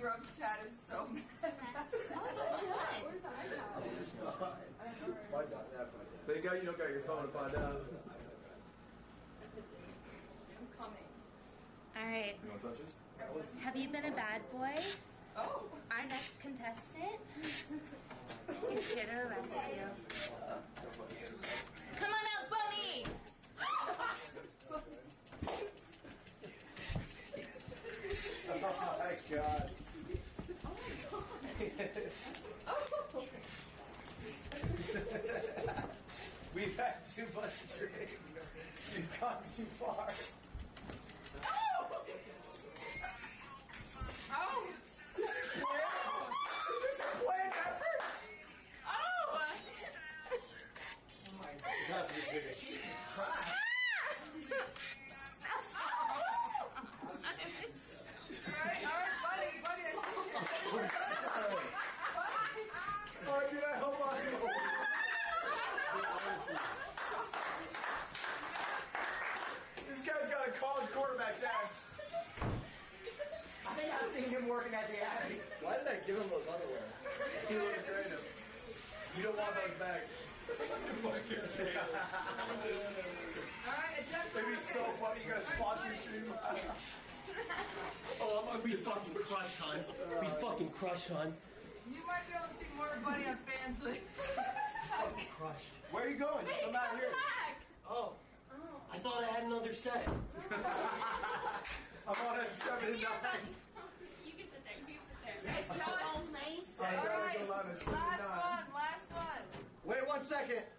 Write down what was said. Cody Rubs chat is so mad. Oh, where's the iPod? I don't know. Thank God you don't got your phone to find out. I'm coming. All right. You want to touch it? Have you been a bad boy? Oh. Our next contestant is gonna arrest you. Come on out, Bunny! Oh my God. Oh. We've had too much to drink. You've gone too far. Oh! Oh! Is this a planned effort? Oh! Oh my God. That's what you're doing. Ass. I think I've seen him working at the Abbey. Why did I give him those underwear? He looks random. You don't want those back. Alright, it's just it'd be so funny. You guys sponsor stream. Oh, we fucking crushed, hon. We fucking crushed, hon. You might be able to see more Buddy on Fans League. Fucking crushed. Where are you going? Wait, come out here. Back. Oh. I thought I had another set. I'm on at 7 and 9. You can sit there. You can sit there. It's not all night. All right. Last one. Wait 1 second.